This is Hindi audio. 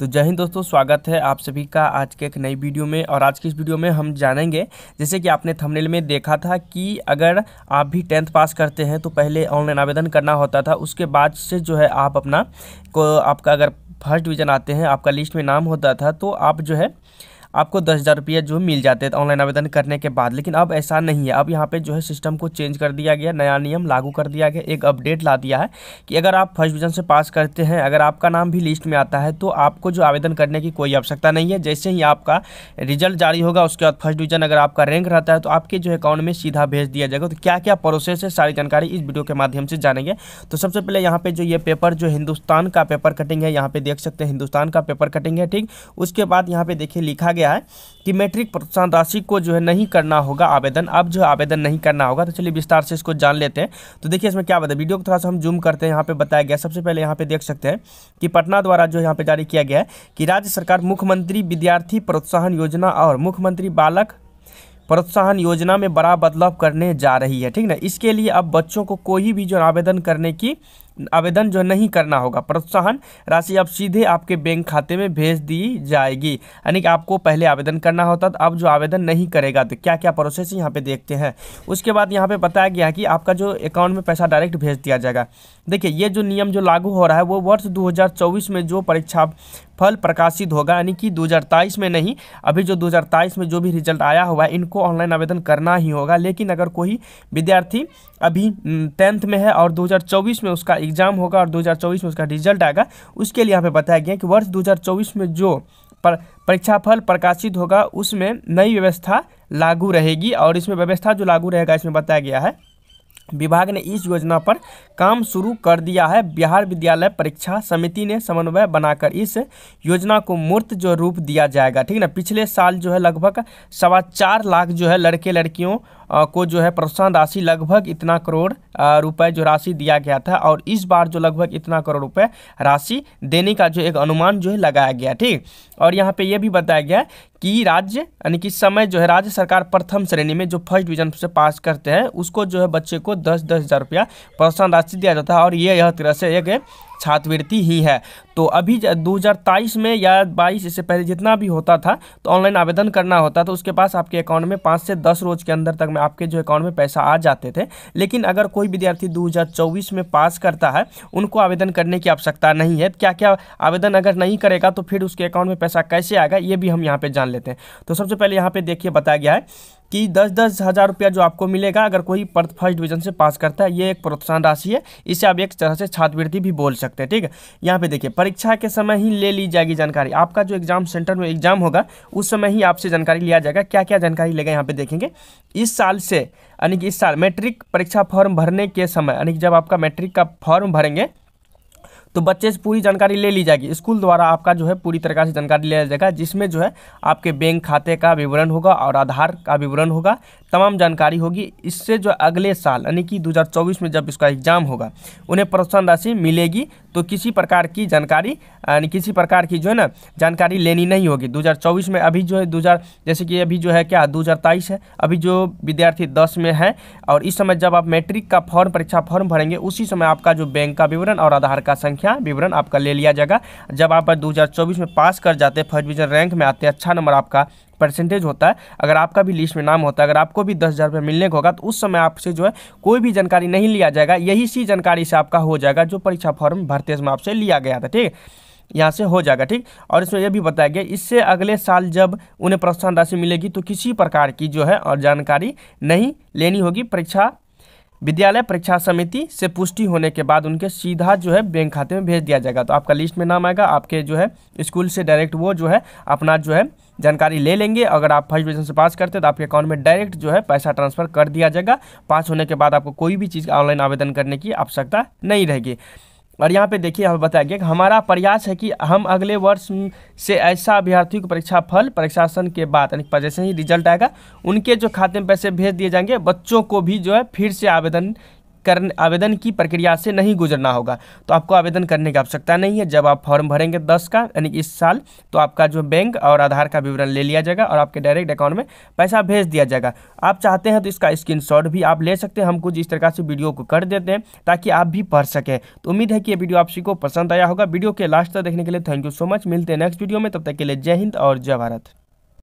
तो जय हिंद दोस्तों, स्वागत है आप सभी का आज के एक नई वीडियो में। और आज की इस वीडियो में हम जानेंगे, जैसे कि आपने थंबनेल में देखा था कि अगर आप भी 10th पास करते हैं तो पहले ऑनलाइन आवेदन करना होता था। उसके बाद से जो है आप आपका अगर फर्स्ट डिवीज़न आते हैं, आपका लिस्ट में नाम होता था तो आप जो है आपको 10,000 रुपये जो मिल जाते थे ऑनलाइन आवेदन करने के बाद। लेकिन अब ऐसा नहीं है। अब यहाँ पे जो है सिस्टम को चेंज कर दिया गया, नया नियम लागू कर दिया गया, एक अपडेट ला दिया है कि अगर आप फर्स्ट डिवीज़न से पास करते हैं, अगर आपका नाम भी लिस्ट में आता है तो आपको जो आवेदन करने की कोई आवश्यकता नहीं है। जैसे ही आपका रिजल्ट जारी होगा उसके बाद फर्स्ट डिवीज़न अगर आपका रैंक रहता है तो आपके जो अकाउंट में सीधा भेज दिया जाएगा। तो क्या क्या प्रोसेस है, सारी जानकारी इस वीडियो के माध्यम से जानेंगे। तो सबसे पहले यहाँ पर जो ये पेपर जो हिंदुस्तान का पेपर कटिंग है, यहाँ पर देख सकते हैं हिंदुस्तान का पेपर कटिंग है, ठीक। उसके बाद यहाँ पर देखिए लिखा है कि मैट्रिक प्रोत्साहन राशि को जो है नहीं करना होगा आवेदन, अब जो आवेदन नहीं करना होगा। तो चलिए विस्तार से इसको जान लेते हैं। तो देखिए इसमें क्या बताया, वीडियो को थोड़ा सा हम जूम करते हैं। यहाँ पे बताया गया, सबसे पहले यहाँ पे देख सकते हैं कि पटना द्वारा जो यहाँ पे जारी किया गया है कि राज्य सरकार मुख्यमंत्री विद्यार्थी प्रोत्साहन योजना और मुख्यमंत्री बालक प्रोत्साहन योजना में बड़ा बदलाव करने जा रही है, ठीक ना। इसके लिए अब बच्चों को कोई भी जो आवेदन जो नहीं करना होगा। प्रोत्साहन राशि अब सीधे आपके बैंक खाते में भेज दी जाएगी, यानी कि आपको पहले आवेदन करना होता था, अब जो आवेदन नहीं करेगा। तो क्या क्या प्रोसेस यहाँ पे देखते हैं। उसके बाद यहाँ पे बताया गया है कि आपका जो अकाउंट में पैसा डायरेक्ट भेज दिया जाएगा। देखिए ये जो नियम जो लागू हो रहा है वो वर्ष 2024 में जो परीक्षा फल प्रकाशित होगा, यानी कि 2023 में नहीं, अभी जो 2023 में जो भी रिजल्ट आया हुआ है इनको ऑनलाइन आवेदन करना ही होगा। लेकिन अगर कोई विद्यार्थी अभी 10th में है और 2024 में उसका एग्ज़ाम होगा और 2024 में उसका रिजल्ट आएगा, उसके लिए यहाँ पे बताया गया कि वर्ष 2024 में जो परीक्षा फल प्रकाशित होगा उसमें नई व्यवस्था लागू रहेगी। और इसमें व्यवस्था जो लागू रहेगा, इसमें बताया गया है विभाग ने इस योजना पर काम शुरू कर दिया है। बिहार विद्यालय परीक्षा समिति ने समन्वय बनाकर इस योजना को मूर्त जो रूप दिया जाएगा, ठीक ना। पिछले साल जो है लगभग 4.25 लाख जो है लड़के लड़कियों को जो है प्रोत्साहन राशि लगभग इतना करोड़ रुपए जो राशि दिया गया था, और इस बार जो लगभग इतना करोड़ रुपए राशि देने का जो एक अनुमान जो है लगाया गया, ठीक। और यहाँ पे ये भी बताया गया कि राज्य यानी कि समय जो है राज्य सरकार प्रथम श्रेणी में जो फर्स्ट डिवीजन से पास करते हैं उसको जो है बच्चे को 10,000 रुपया प्रोत्साहन राशि दिया जाता है। और ये यह तरह से एक छात्रवृत्ति ही है। तो अभी 2023 में या 22 इससे पहले जितना भी होता था तो ऑनलाइन आवेदन करना होता था, उसके पास आपके अकाउंट में 5 से 10 रोज के अंदर तक में आपके जो अकाउंट में पैसा आ जाते थे। लेकिन अगर कोई विद्यार्थी 2024 में पास करता है उनको आवेदन करने की आवश्यकता नहीं है। क्या क्या आवेदन अगर नहीं करेगा तो फिर उसके अकाउंट में पैसा कैसे आएगा, ये भी हम यहाँ पर जान लेते हैं। तो सबसे पहले यहाँ पर देखिए बताया गया है कि 10,000 रुपया जो आपको मिलेगा अगर कोई फर्स्ट डिवीजन से पास करता है। ये एक प्रोत्साहन राशि है, इसे आप एक तरह से छात्रवृत्ति भी बोल सकते हैं, ठीक है। यहाँ पे देखिए परीक्षा के समय ही ले ली जाएगी जानकारी। आपका जो एग्जाम सेंटर में एग्जाम होगा उस समय ही आपसे जानकारी लिया जाएगा। क्या क्या जानकारी लेगा यहाँ पे देखेंगे। इस साल से यानी कि इस साल मैट्रिक परीक्षा फॉर्म भरने के समय, यानी कि जब आपका मैट्रिक का फॉर्म भरेंगे तो बच्चे से पूरी जानकारी ले ली जाएगी। स्कूल द्वारा आपका जो है पूरी तरह से जानकारी लिया जाएगा, जिसमें जो है आपके बैंक खाते का विवरण होगा और आधार का विवरण होगा, तमाम जानकारी होगी। इससे जो अगले साल यानी कि 2024 में जब इसका एग्जाम होगा उन्हें प्रोत्साहन राशि मिलेगी। तो किसी प्रकार की जानकारी यानी किसी प्रकार की जो है ना जानकारी लेनी नहीं होगी 2024 में। अभी जो है जैसे कि अभी जो है क्या 2023 है, अभी जो विद्यार्थी 10 में है और इस समय जब आप मैट्रिक का फॉर्म परीक्षा फॉर्म भरेंगे उसी समय आपका जो बैंक का विवरण और आधार का संख्या विवरण आपका ले लिया जाएगा। जब आप 2024 में पास कर जाते हैं, फर्स्ट डिवीजन रैंक में आते हैं, अच्छा नंबर आपका परसेंटेज होता है, अगर आपका भी लिस्ट में नाम होता है, अगर आपको भी 10,000 रुपये मिलने को होगा तो उस समय आपसे जो है कोई भी जानकारी नहीं लिया जाएगा। यही सी जानकारी से आपका हो जाएगा जो परीक्षा फॉर्म भरते समय आपसे लिया गया था, ठीक, यहाँ से हो जाएगा, ठीक। और इसमें यह भी बताया गया इससे अगले साल जब उन्हें प्रोत्साहन राशि मिलेगी तो किसी प्रकार की जो है और जानकारी नहीं लेनी होगी। परीक्षा विद्यालय परीक्षा समिति से पुष्टि होने के बाद उनके सीधा जो है बैंक खाते में भेज दिया जाएगा। तो आपका लिस्ट में नाम आएगा, आपके जो है स्कूल से डायरेक्ट वो जो है अपना जो है जानकारी ले लेंगे। अगर आप फर्स्ट डिवीजन से पास करते हैं तो आपके अकाउंट में डायरेक्ट जो है पैसा ट्रांसफर कर दिया जाएगा। पास होने के बाद आपको कोई भी चीज़ ऑनलाइन आवेदन करने की आवश्यकता नहीं रहेगी। और यहाँ पे देखिए हमें बताया गया कि हमारा प्रयास है कि हम अगले वर्ष से ऐसा अभ्यर्थी को परीक्षा फल प्रकाशन के बाद यानी जैसे ही रिजल्ट आएगा उनके जो खाते में पैसे भेज दिए जाएंगे, बच्चों को भी जो है फिर से आवेदन आवेदन की प्रक्रिया से नहीं गुजरना होगा, तो आपको आवेदन करने की आवश्यकता नहीं है। जब आप फॉर्म भरेंगे 10 का यानी कि इस साल, तो आपका जो बैंक और आधार का विवरण ले लिया जाएगा और आपके डायरेक्ट अकाउंट में पैसा भेज दिया जाएगा। आप चाहते हैं तो इसका स्क्रीनशॉट भी आप ले सकते हैं। हम कुछ इस तरह से वीडियो को कर देते हैं ताकि आप भी पढ़ सकें। तो उम्मीद है कि ये वीडियो आप सबको पसंद आया होगा। वीडियो के लास्ट तक देखने के लिए थैंक यू सो मच। मिलते हैं नेक्स्ट वीडियो में, तब तक के लिए जय हिंद और जय भारत।